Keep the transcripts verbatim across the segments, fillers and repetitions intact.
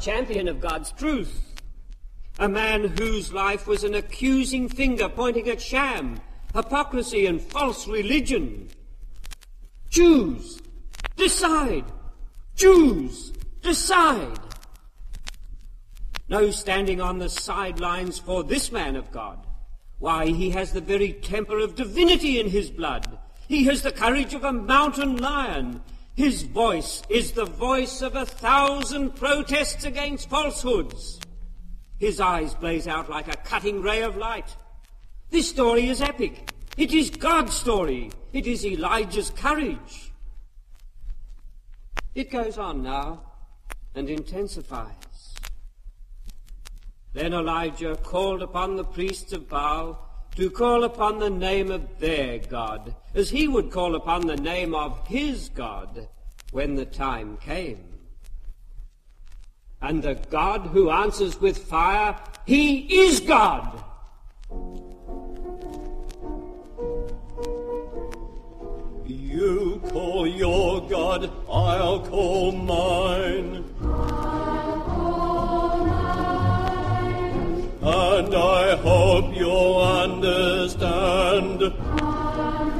champion of God's truth, a man whose life was an accusing finger pointing at sham, hypocrisy, and false religion. Choose, decide, choose, decide. No standing on the sidelines for this man of God. Why, he has the very temper of divinity in his blood. He has the courage of a mountain lion. His voice is the voice of a thousand protests against falsehoods. His eyes blaze out like a cutting ray of light. This story is epic. It is God's story. It is Elijah's courage. It goes on now and intensifies. Then Elijah called upon the priests of Baal to call upon the name of their God, as he would call upon the name of his God when the time came. And the God who answers with fire, he is God! You call your God, I'll call mine. I'll call mine. And I hope you'll understand, understand.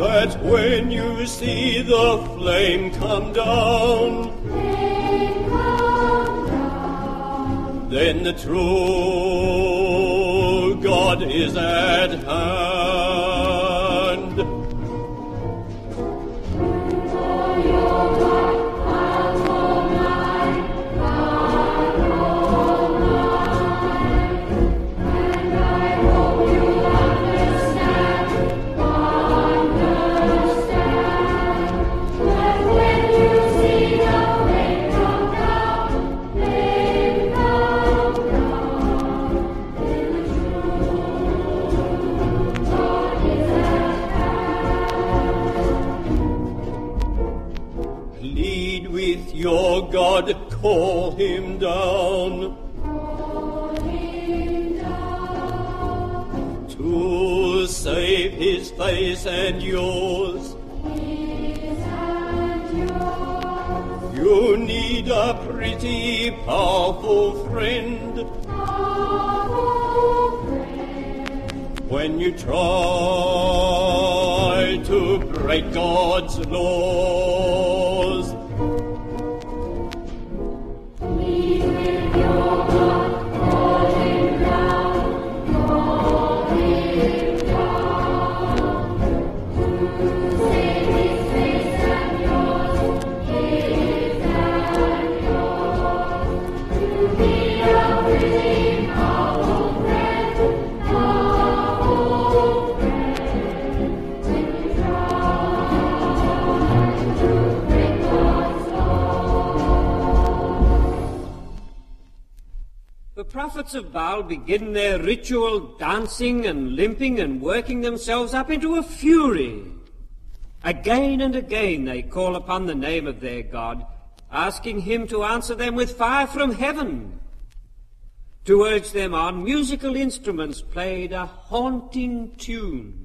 That when you see the flame come down, then the true God is at hand. You call your God, I'll call mine, I'll call mine, and I hope you understand, understand, that when you see the flame come down, flame your God, call him down. Call him down. To save his face and yours. His and yours. You need a pretty powerful friend. Powerful friend. When you try to break God's laws. The prophets of Baal begin their ritual dancing and limping and working themselves up into a fury. Again and again they call upon the name of their God, asking him to answer them with fire from heaven. To urge them on, musical instruments played a haunting tune.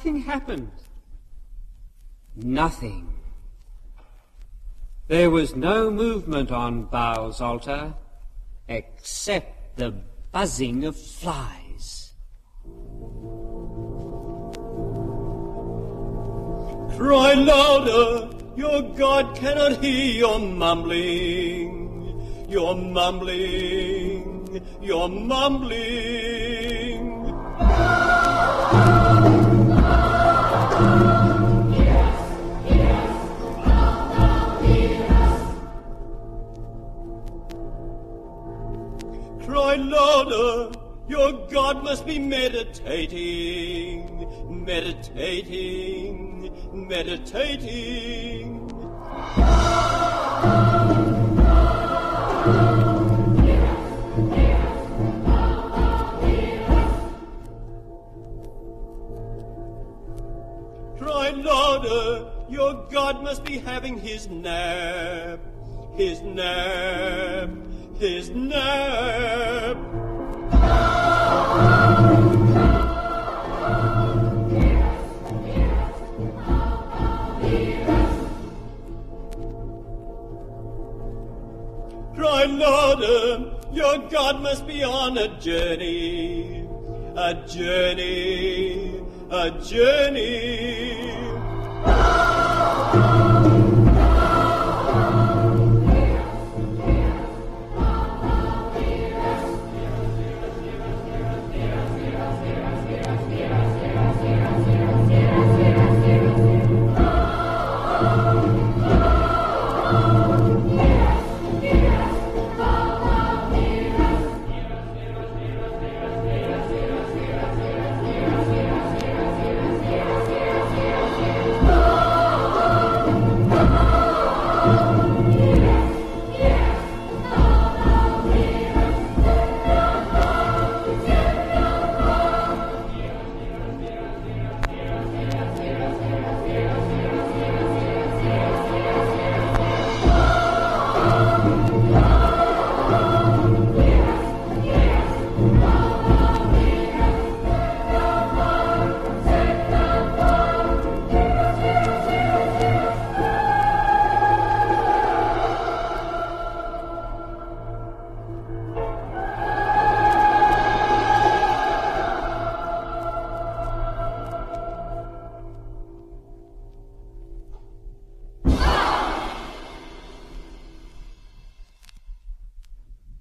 nothing happened. Nothing. There was no movement on Baal's altar except the buzzing of flies. Cry louder! Your God cannot hear your mumbling. Your mumbling. Your mumbling. Cry louder, your God must be meditating, meditating, meditating. Cry louder, your God must be having his nap, his nap. His nap. Cry louder, your God must be on a journey, a journey, a journey.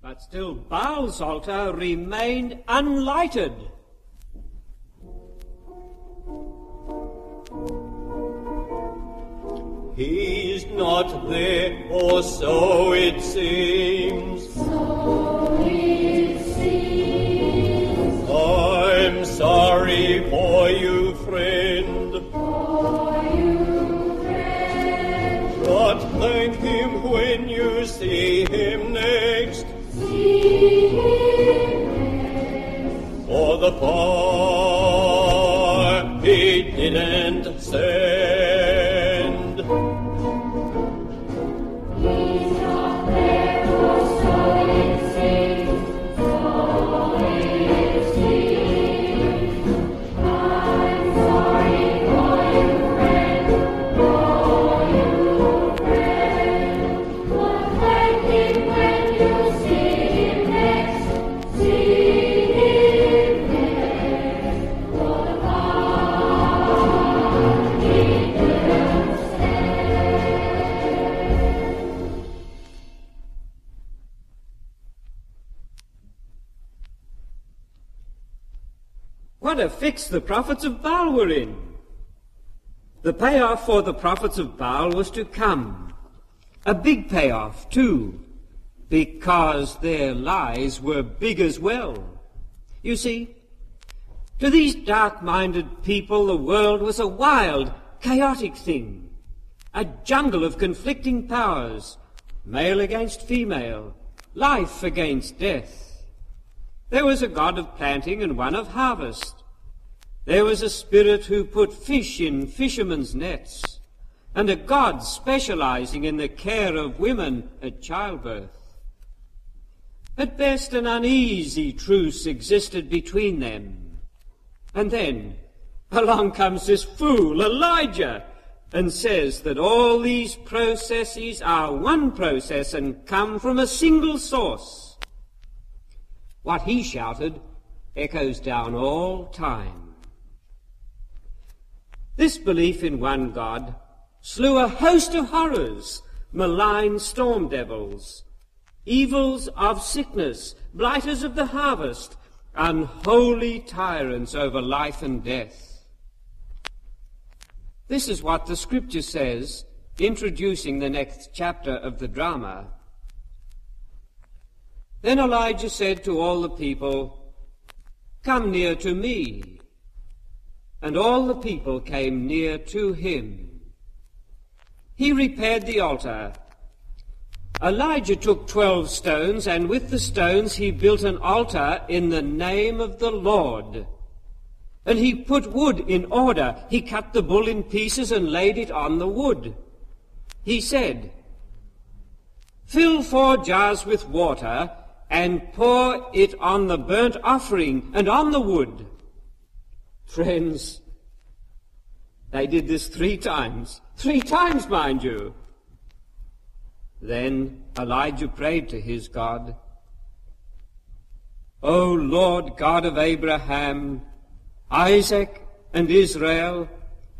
But still Baal's altar remained unlighted. He's not there, or so it seems. So it seems. I'm sorry for you, friend. For you, friend. But thank him when you see him next. For the fire he didn't send. He's not there, for so it seems, so it seems. I'm sorry for you, friend, for you, friend. But thank him when you see. What a fix the prophets of Baal were in. The payoff for the prophets of Baal was to come. A big payoff, too, because their lies were big as well. You see, to these dark-minded people, the world was a wild, chaotic thing, a jungle of conflicting powers, male against female, life against death. There was a god of planting and one of harvest. There was a spirit who put fish in fishermen's nets, and a god specializing in the care of women at childbirth. At best, an uneasy truce existed between them. And then, along comes this fool, Elijah, and says that all these processes are one process and come from a single source. What he shouted echoes down all time. This belief in one God slew a host of horrors, malign storm devils, evils of sickness, blighters of the harvest, unholy tyrants over life and death. This is what the scripture says, introducing the next chapter of the drama. Then Elijah said to all the people, "Come near to me." And all the people came near to him. He repaired the altar. Elijah took twelve stones, and with the stones he built an altar in the name of the Lord. And he put wood in order. He cut the bull in pieces and laid it on the wood. He said, "Fill four jars with water and pour it on the burnt offering and on the wood." Friends, they did this three times. Three times, mind you. Then Elijah prayed to his God, "O Lord God of Abraham, Isaac, and Israel,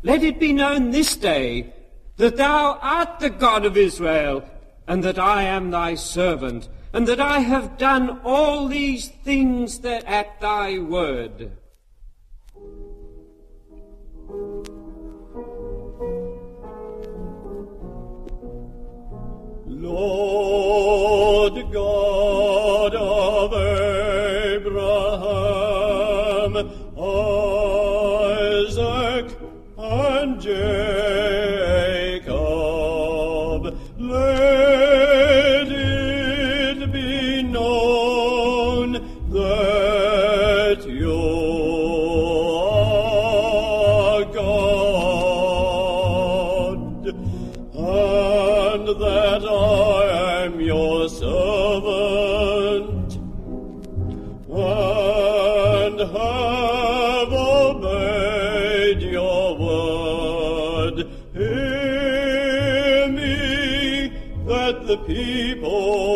let it be known this day that thou art the God of Israel, and that I am thy servant, and that I have done all these things that at thy word." Lord God of Abraham, Isaac, and Jacob, let it be known that you are God, and that I servant, and have obeyed your word. Hear me, that the people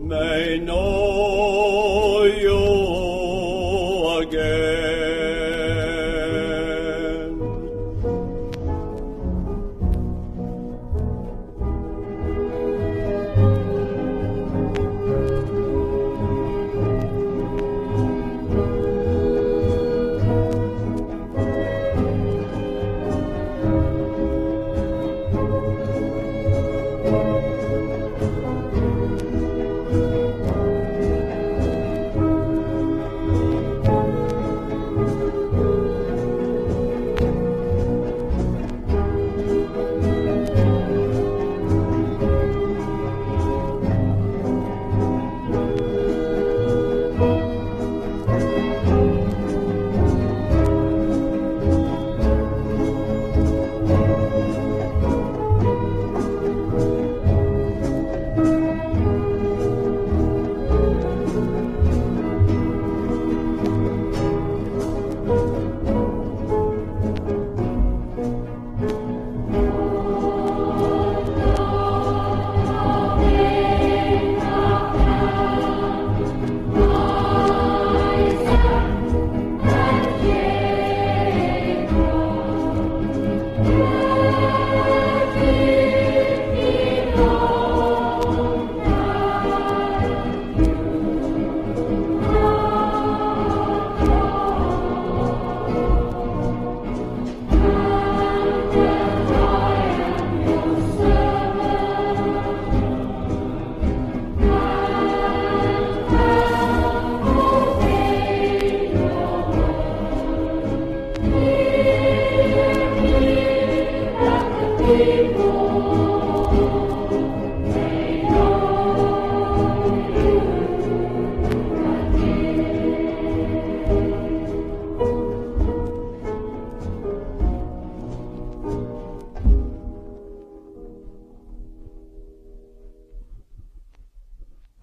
may know you again.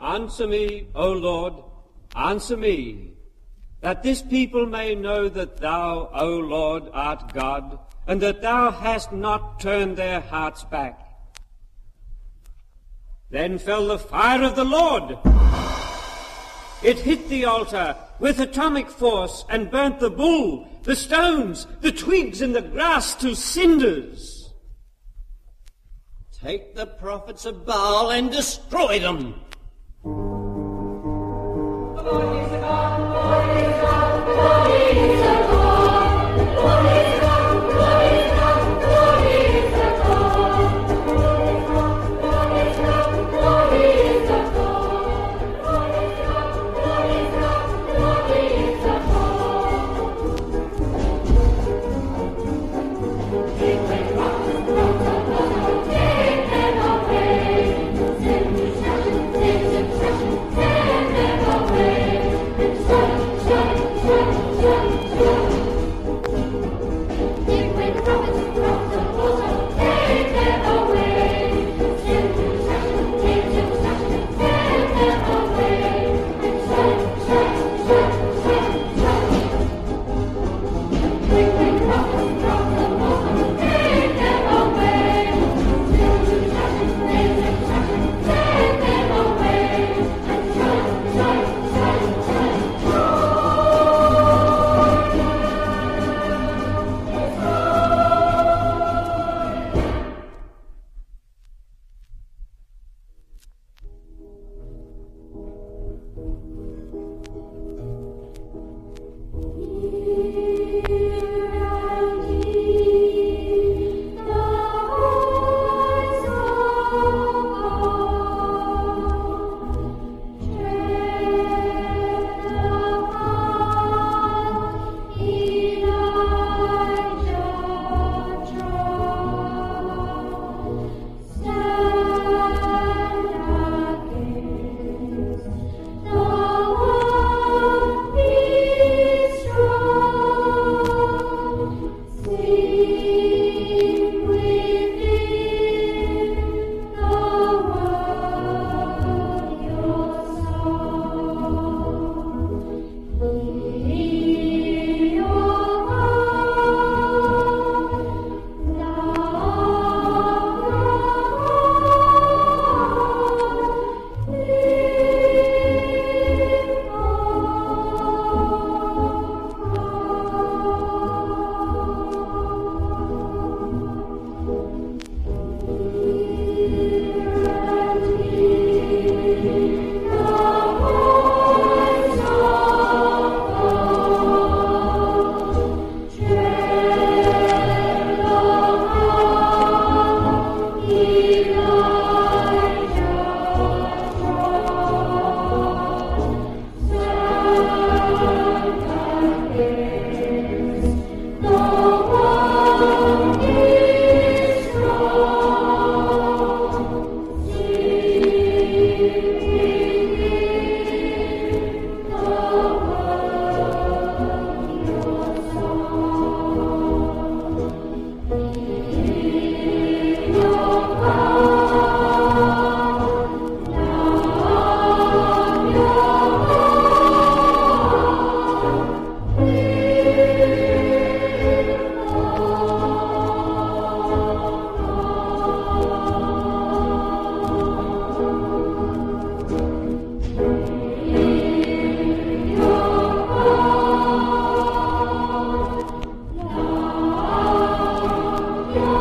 Answer me, O Lord, answer me, that this people may know that thou, O Lord, art God, and that thou hast not turned their hearts back. Then fell the fire of the Lord. It hit the altar with atomic force and burnt the bull, the stones, the twigs, and the grass to cinders. Take the prophets of Baal and destroy them.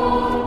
Oh,